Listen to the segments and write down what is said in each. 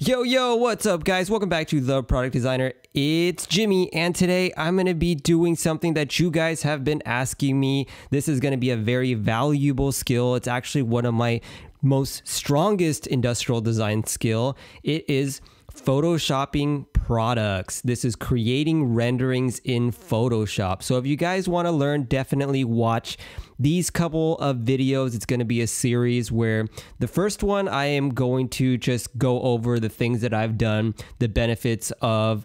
Yo, what's up guys? Welcome back to The Product Designer. It's Jimmy, and today I'm going to be doing something that you guys have been asking me. This is going to be a very valuable skill. It's actually one of my most strongest industrial design skill. It is Photoshopping products. This is creating renderings in Photoshop. So if you guys want to learn, definitely watch these couple of videos. It's going to be a series where the first one, I am going to just go over the things that I've done, the benefits of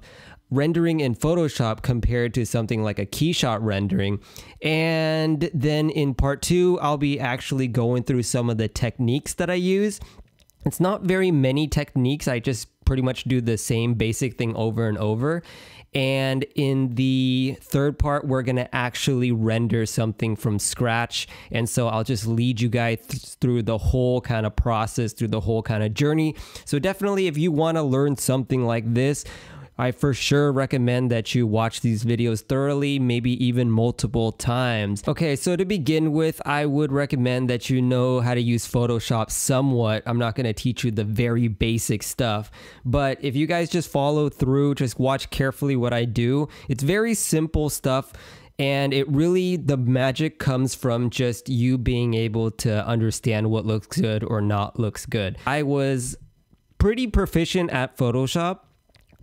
rendering in Photoshop compared to something like a KeyShot rendering. And then in part two, I'll be actually going through some of the techniques that I use. It's not very many techniques. I just pretty much do the same basic thing over and over. And in the third part, we're going to actually render something from scratch. And so I'll just lead you guys through the whole kind of process, through the whole kind of journey. So definitely if you want to learn something like this, I for sure recommend that you watch these videos thoroughly, maybe even multiple times. Okay, so to begin with, I would recommend that you know how to use Photoshop somewhat. I'm not going to teach you the very basic stuff, but if you guys just follow through, just watch carefully what I do. It's very simple stuff. And it really, the magic comes from just you being able to understand what looks good or not looks good. I was pretty proficient at Photoshop,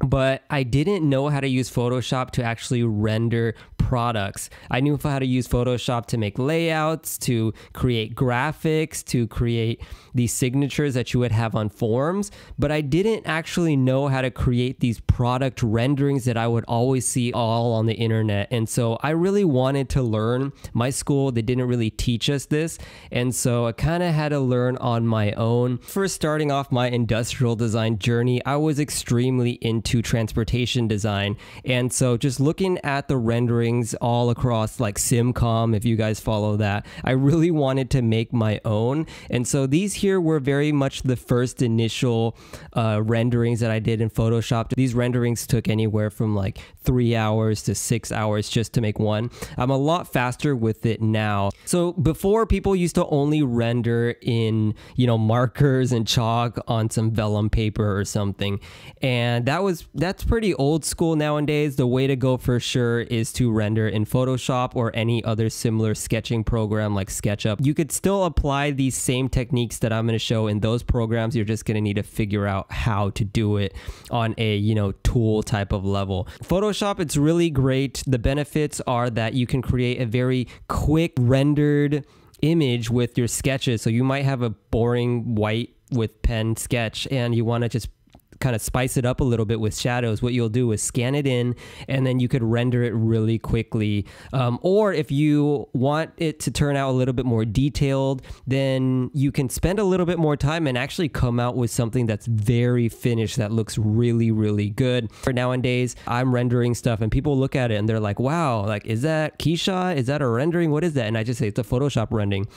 but I didn't know how to use Photoshop to actually render products. I knew how to use Photoshop to make layouts, to create graphics, to create the signatures that you would have on forms, but I didn't actually know how to create these product renderings that I would always see all on the internet. And so I really wanted to learn. My school, they didn't really teach us this, and so I kind of had to learn on my own. First, starting off my industrial design journey, I was extremely into transportation design. And so just looking at the renderings all across like SimCom, if you guys follow that, I really wanted to make my own. And so these here were very much the first initial renderings that I did in Photoshop. These renderings took anywhere from like 3 hours to 6 hours just to make one. I'm a lot faster with it now. So before, people used to only render in, you know, markers and chalk on some vellum paper or something. And that's pretty old school nowadays. The way to go for sure is to render in Photoshop or any other similar sketching program like SketchUp. You could still apply these same techniques that I'm going to show in those programs. You're just going to need to figure out how to do it on a, you know, tool type of level. Photoshop, it's really great. The benefits are that you can create a very quick rendered image with your sketches. So you might have a boring white with pen sketch and you want to just kind of spice it up a little bit with shadows. What you'll do is scan it in and then you could render it really quickly. Or if you want it to turn out a little bit more detailed, then you can spend a little bit more time and actually come out with something that's very finished that looks really, really good. For nowadays, I'm rendering stuff and people look at it and they're like, wow, like, is that KeyShot? Is that a rendering? What is that? And I just say it's a Photoshop rendering.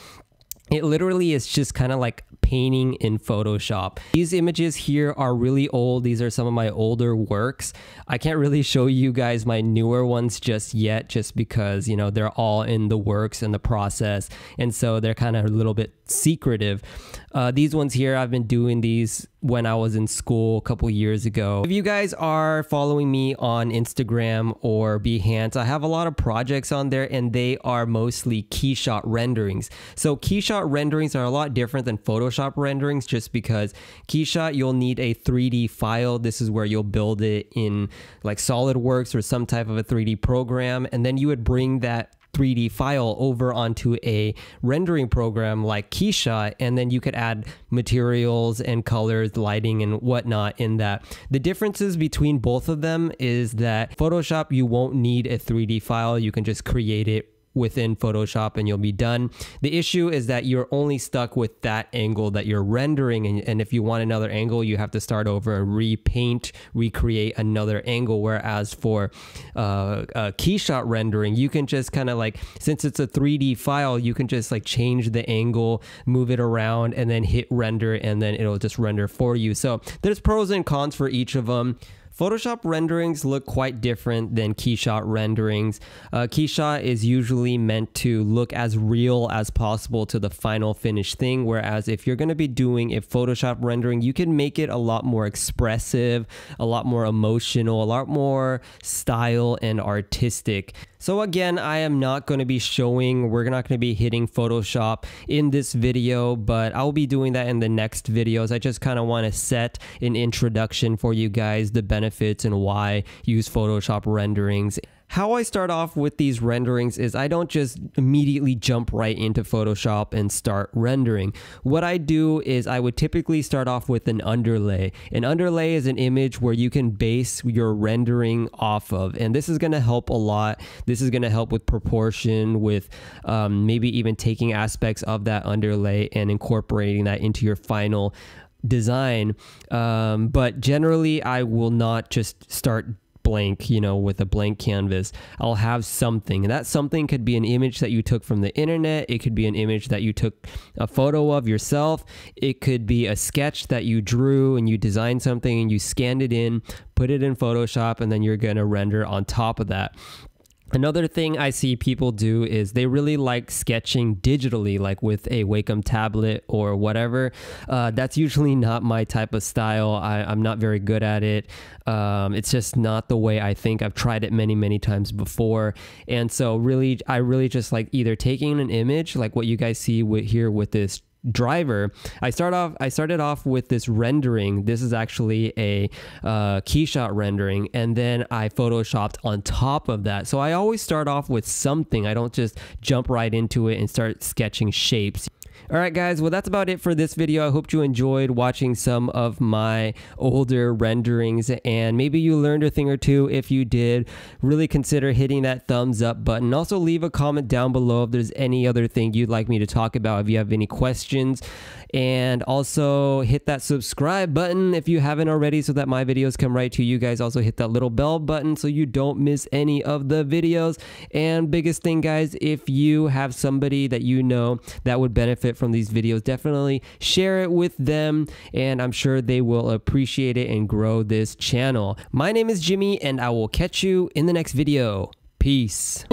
It literally is just kind of like painting in Photoshop. These images here are really old. These are some of my older works. I can't really show you guys my newer ones just yet, just because, you know, they're all in the works and the process. And so they're kind of a little bit secretive. These ones here, I've been doing these when I was in school a couple years ago. If you guys are following me on Instagram or Behance, I have a lot of projects on there and they are mostly KeyShot renderings. So KeyShot renderings are a lot different than Photoshop renderings just because KeyShot, you'll need a 3D file. This is where you'll build it in like SolidWorks or some type of a 3D program. And then you would bring that 3D file over onto a rendering program like KeyShot, and then you could add materials and colors, lighting and whatnot in that. The differences between both of them is that Photoshop, you won't need a 3D file. You can just create it within Photoshop and you'll be done. The issue is that you're only stuck with that angle that you're rendering, and if you want another angle, you have to start over and repaint, recreate another angle. Whereas for KeyShot rendering, you can just kind of like, since it's a 3D file, you can just like change the angle, move it around, and then hit render, and then it'll just render for you. So there's pros and cons for each of them. Photoshop renderings look quite different than KeyShot renderings. KeyShot is usually meant to look as real as possible to the final finished thing, whereas if you're going to be doing a Photoshop rendering, you can make it a lot more expressive, a lot more emotional, a lot more style and artistic. So again, I am not going to be showing, we're not going to be hitting Photoshop in this video, but I'll be doing that in the next videos. I just kind of want to set an introduction for you guys, the benefits and why use Photoshop renderings. How I start off with these renderings is I don't just immediately jump right into Photoshop and start rendering. What I do is I would typically start off with an underlay. An underlay is an image where you can base your rendering off of, and this is going to help a lot. This is going to help with proportion, with maybe even taking aspects of that underlay and incorporating that into your final design. But generally, I will not just start blank, you know, with a blank canvas. I'll have something, and that something could be an image that you took from the internet. It could be an image that you took a photo of yourself. It could be a sketch that you drew and you designed something and you scanned it in, put it in Photoshop, and then you're going to render on top of that. Another thing I see people do is they really like sketching digitally, like with a Wacom tablet or whatever. That's usually not my type of style. I'm not very good at it. It's just not the way I think. I've tried it many, many times before. And so really, I really just like either taking an image, like what you guys see with here with this driver. I started off with this rendering. This is actually a KeyShot rendering, and then I photoshopped on top of that. So I always start off with something. I don't just jump right into it and start sketching shapes. All right, guys, well, that's about it for this video. I hope you enjoyed watching some of my older renderings, and maybe you learned a thing or two. If you did, really consider hitting that thumbs up button. Also, leave a comment down below if there's any other thing you'd like me to talk about, if you have any questions. And also hit that subscribe button if you haven't already, so that my videos come right to you guys. Also hit that little bell button so you don't miss any of the videos. And biggest thing, guys, if you have somebody that you know that would benefit from these videos, definitely share it with them, and I'm sure they will appreciate it and grow this channel. My name is Jimmy, and I will catch you in the next video. Peace.